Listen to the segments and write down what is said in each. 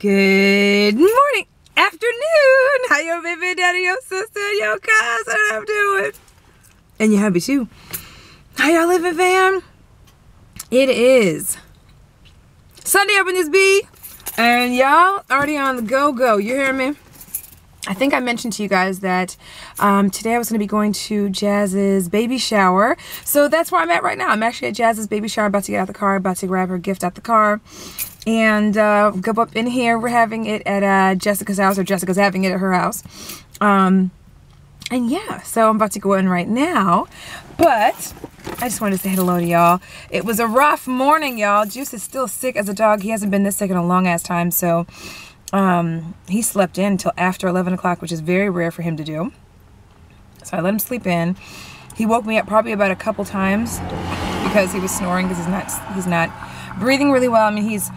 Good morning, afternoon. How your baby, daddy, your sister, your cousin, I'm doing. And your hubby too. How y'all living, fam? It is Sunday up in this bee, and y'all already on the go-go. You hear me? I think I mentioned to you guys that today I was going to be going to Jazz's baby shower. So that's where I'm at right now. I'm actually at Jazz's baby shower, about to get out the car, about to grab her gift out the car. And go up in here. We're having it at Jessica's house, or Jessica's having it at her house. And yeah, so I'm about to go in right now. But I just wanted to say hello to y'all. It was a rough morning, y'all. Juice is still sick as a dog. He hasn't been this sick in a long ass time, so... he slept in until after 11 o'clock, which is very rare for him to do. So I let him sleep in. He woke me up probably about a couple times because he was snoring, because he's not breathing really well. I mean, he's,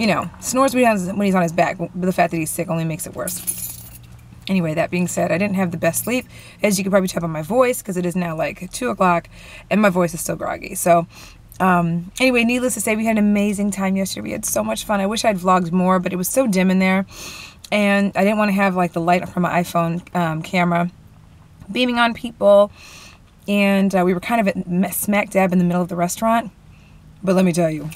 you know, snores when he's on his back, but the fact that he's sick only makes it worse. Anyway, that being said, I didn't have the best sleep, as you can probably tell by my voice, because it is now like 2 o'clock and my voice is still groggy. So anyway, needless to say, we had an amazing time yesterday. We had so much fun. I wish I'd vlogged more, but it was so dim in there, and I didn't want to have like the light from my iPhone camera beaming on people. And we were kind of at smack dab in the middle of the restaurant. But let me tell you,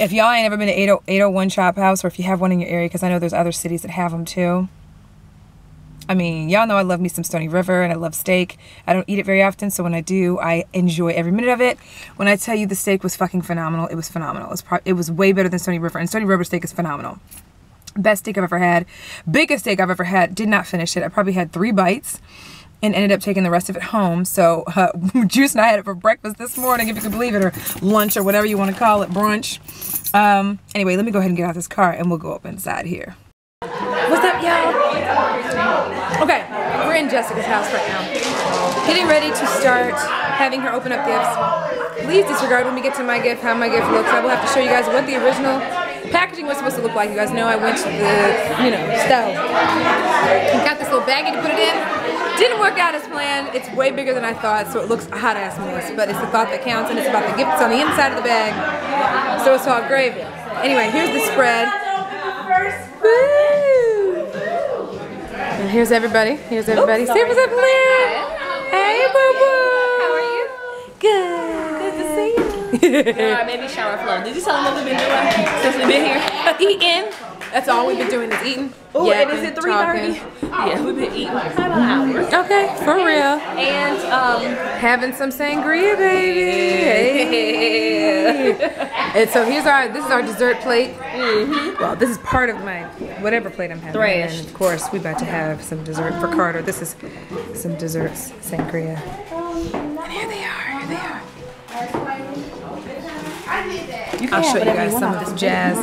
if y'all ain't ever been to 801 Shop House, or if you have one in your area, because I know there's other cities that have them too. I mean, y'all know I love me some Stony River, and I love steak. I don't eat it very often, so when I do, I enjoy every minute of it. When I tell you the steak was fucking phenomenal, it was phenomenal. It was way better than Stony River, and Stony River steak is phenomenal. Best steak I've ever had. Biggest steak I've ever had. Did not finish it. I probably had 3 bites and ended up taking the rest of it home. So Juice and I had it for breakfast this morning, if you can believe it, or lunch, or whatever you want to call it, brunch. Anyway, let me go ahead and get out of this car, and we'll go up inside here. What's up, y'all? Okay, we're in Jessica's house right now. Getting ready to start having her open up gifts. Please disregard when we get to my gift how my gift looks. I will have to show you guys what the original packaging was supposed to look like. You guys know I went to the, you know, stove. Got this little baggie to put it in. Didn't work out as planned. It's way bigger than I thought, so it looks hot ass mess. But it's the thought that counts, and it's about the gifts on the inside of the bag. So it's all gravy. Anyway, here's the spread. Here's everybody. Here's everybody. Oops, say what's up, Lynn. Hey, boo boo. How are you? Good. Good to see you. All right, baby shower flow. Did you tell them what we've been doing since we've been here? Eating. That's all we've been doing is eating. Oh, yeah, and is it 3:30? Oh, yeah, we've been eating for about an hour. Okay, for real. And having some sangria, baby. Yeah. And so here's our. This is our dessert plate. Mm-hmm. Well, this is part of my whatever plate I'm having. Thrash. And of course, we're about to have some dessert for Carter. This is some desserts, sangria. And here they are. Here they are. I'll show you guys some of this jazz. You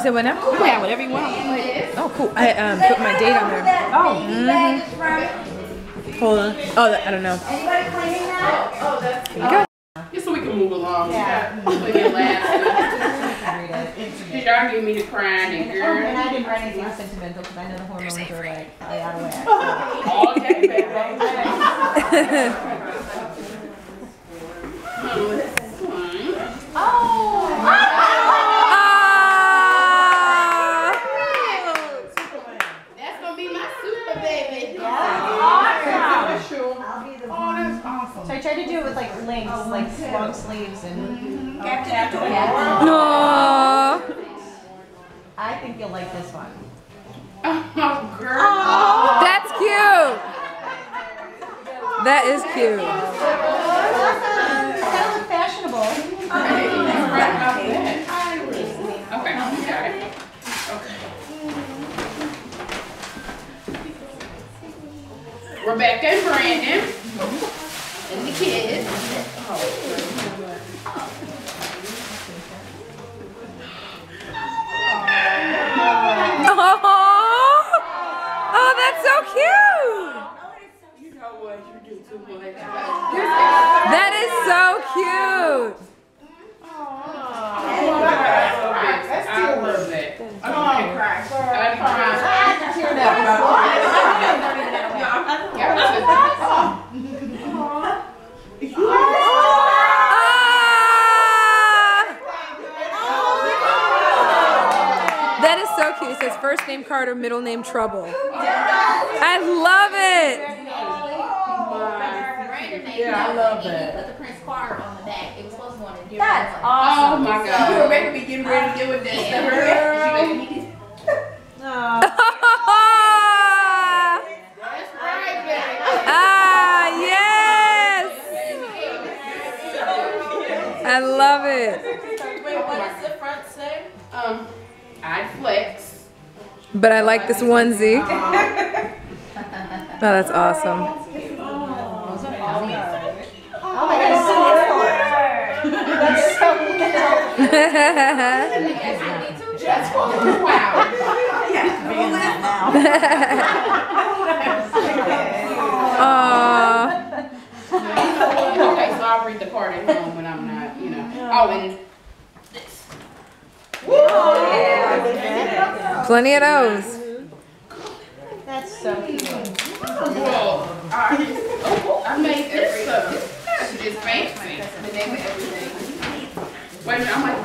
said what now? You can have whatever you want. Oh, cool. I put my date on there. Oh. Mm-hmm. Hold on. Oh, I don't know. Here we go. Just so we can move along. Yeah. Y'all give me the crying and girl. And I didn't write anything sentimental because I know the hormones are like out of whack. Oh, okay. Like long sleeves and Captain Adorable. No. I think you'll like this one. Oh, girl. Oh. That's cute. That is cute. Kind of fashionable. Okay. Okay. Rebecca and Brandon. And the kids. Oh, that's so cute. You know what? You do too much. That is so cute. I love that. First name Carter, middle name Trouble. I love it. Yeah, I love that. Put the Prince Carter on the back. It was supposed to go on a different one. Awesome. Oh my God. You were ready to be getting ready to do with this. That's right, baby. Ah, yes. I love it. Wait, what does the front say? I flex. But I like this onesie. Oh, that's awesome. Okay, so I'll read the part at home when I'm not, you know. Oh, and this. Plenty of those. That's so cute. I made this stuff. She just fancy. The name of everything. Wait a minute, I'm like,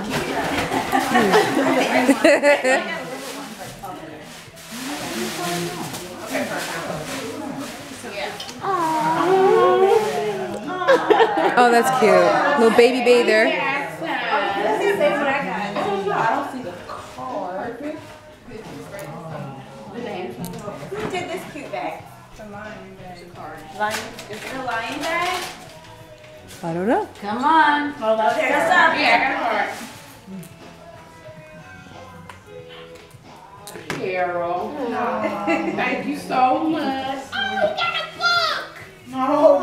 oh, that's cute. Little baby bather. I don't see the card. Who did this cute bag? It's a lion bag. Is it a lion bag? I don't know. Come on. Hold up. What's up? Yeah, I got a heart. Carol. Thank you so much. Oh, we got a book. Oh,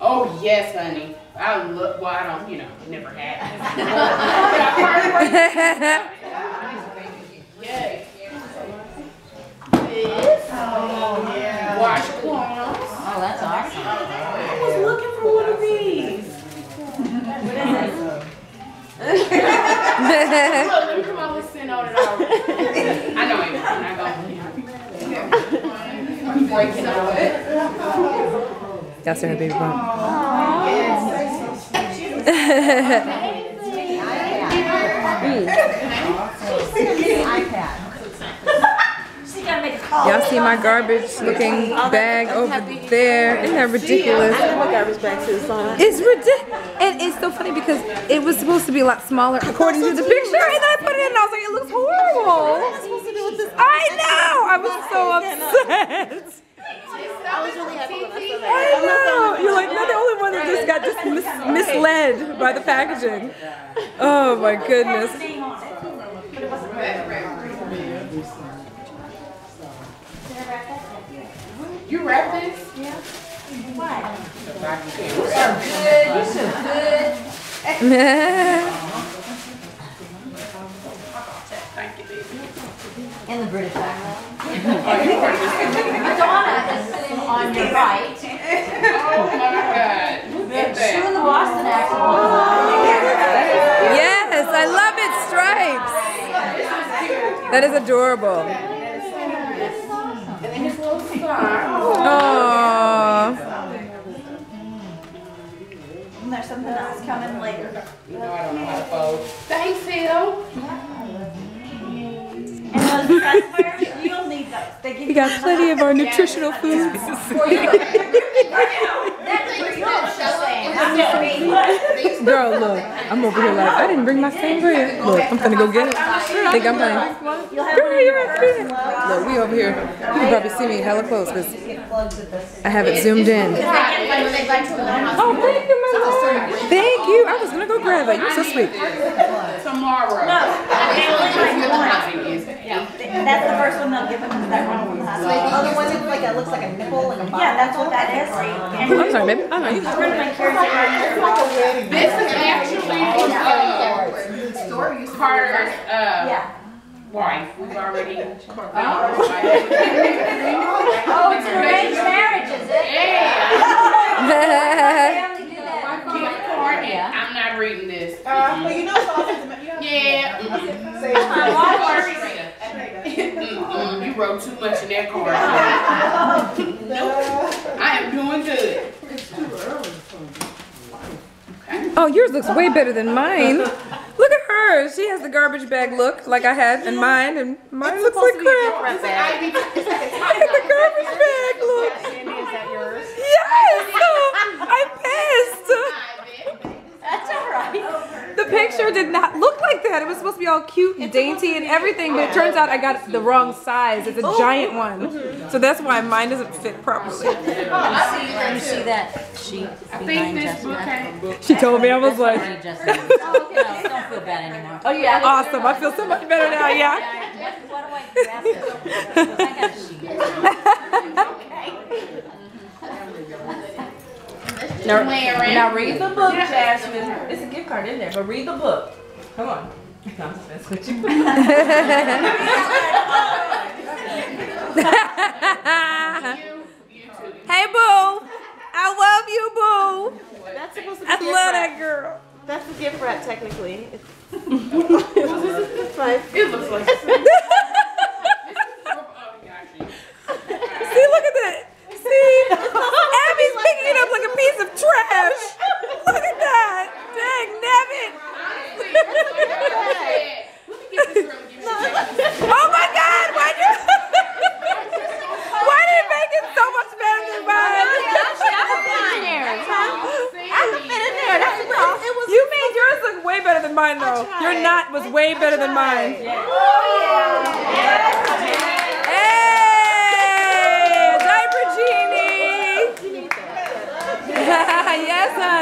yes. Oh, yes, honey. I look, well, I don't, you know, never had. Oh, yeah. Washcloths. Oh, that's awesome. I was looking for one of these. Look, come on, let's send on it already. I know it. I'm not going to. I'm breaking out of it. That's her baby bump. iPad. Y'all see my garbage looking bag over there? Isn't that ridiculous? It's ridiculous. And it's so funny because it was supposed to be a lot smaller according to the picture, and I put it in and I was like, it looks horrible. What am I supposed to do with this? I know! I was so upset. I was really happy when I know. You're like, not the only one that just got just misled by the packaging. Oh my goodness. You wrap this? Yeah. Why? You so good. You so good. Thank you, baby. In the British accent. Madonna is sitting on your right. Oh my God. She was the Boston accent. Yes, I love it. Stripes. That is adorable. And there's something else coming later. You know I don't know how to fold. Thanks, Phil. And those customers, you'll need those. They give you got plenty of our nutritional foods. Girl, look, I'm over here like, I didn't bring my sangria. Look, I'm gonna go get it. I think I'm playing. Girl, you're up here. Look, we over here. You can probably see me hella close because I have it zoomed in. Oh, thank you, my lord. Thank you. I was gonna go grab it. You're so sweet. Tomorrow. No, I only like one. That's the first one they'll give them because that one will pass. The other one is like, it looks like a nipple, like a bottle. Yeah, that's what that is. I'm sorry, babe. I'm not. This is actually Carter's wife. We've already. Oh, it's an arranged marriage, is it? Yeah. I'm not reading this. But you know, yeah. You wrote too much in that card. Nope. I am doing good. It's too early for me. Oh, yours looks way better than mine. Look hers. She has the garbage bag look like I have in mine, and mine looks like crap. It's the garbage bag look. Is that yours? Yes! I passed. That's all right. The picture did not look like that. It was supposed to be all cute and dainty and everything, but it turns out I got the wrong size. It's a giant one. So that's why mine doesn't fit properly. You see that sheet behind Jessica? She told me, I was like... Don't feel bad anymore. Oh yeah. Awesome. I feel so much better now, yeah? Why do I grab it? I got a sheet. Okay. Now read the book, Jasmine. It's a gift card in there, but read the book. Come on. No, I'm just messing with you. Hey, boo. I love you, boo. That's supposed to be I love that girl. That's the gift wrap, technically. It looks like See, look at that. See? Abby's picking it up like a piece of trash. Look at that. Dang, nabbit. Oh my God, why did it make it so much better than mine? I can fit in there. I can fit in there. That's enough. You made yours look way better than mine, though. Your knot was way better than mine. Oh, yeah. Yes,